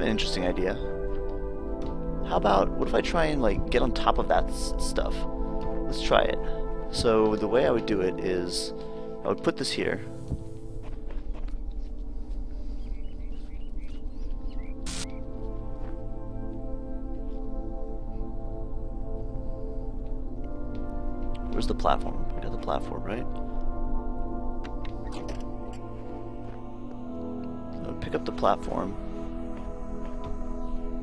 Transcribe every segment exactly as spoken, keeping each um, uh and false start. have an interesting idea. How about, what if I try and like get on top of that s stuff? Let's try it. So the way I would do it is, I would put this here. Where's the platform? We got the platform, right? I would pick up the platform.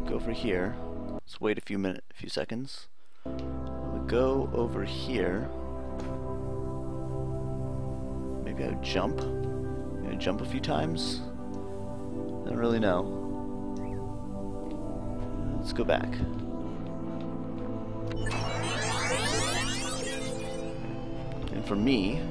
Go over here. Let's wait a few minutes, a few seconds. We'll go over here. Maybe I would jump. Maybe I would jump a few times. I don't really know. Let's go back. And for me,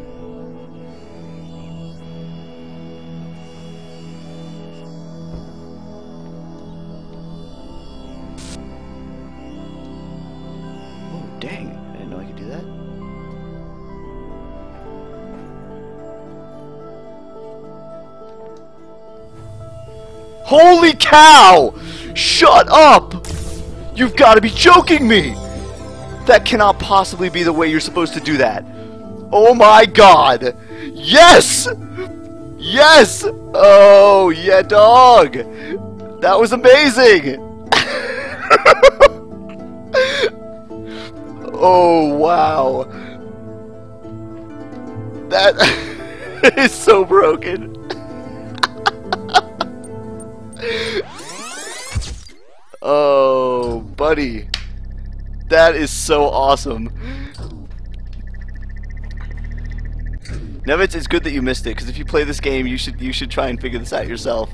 holy cow! Shut up! You've got to be joking me! That cannot possibly be the way you're supposed to do that. Oh my god! Yes! Yes! Oh, yeah, dog! That was amazing! Oh, wow. That is so broken. Oh, buddy, that is so awesome. Nevitz, it's good that you missed it, because if you play this game, you should you should try and figure this out yourself.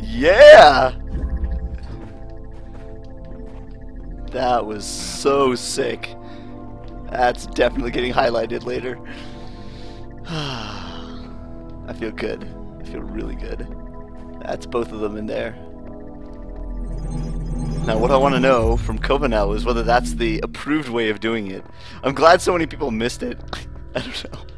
Yeah, that was so sick. That's definitely getting highlighted later. I feel good. I feel really good. That's both of them in there. Now what I want to know from Covenel is whether that's the approved way of doing it. I'm glad so many people missed it. I don't know.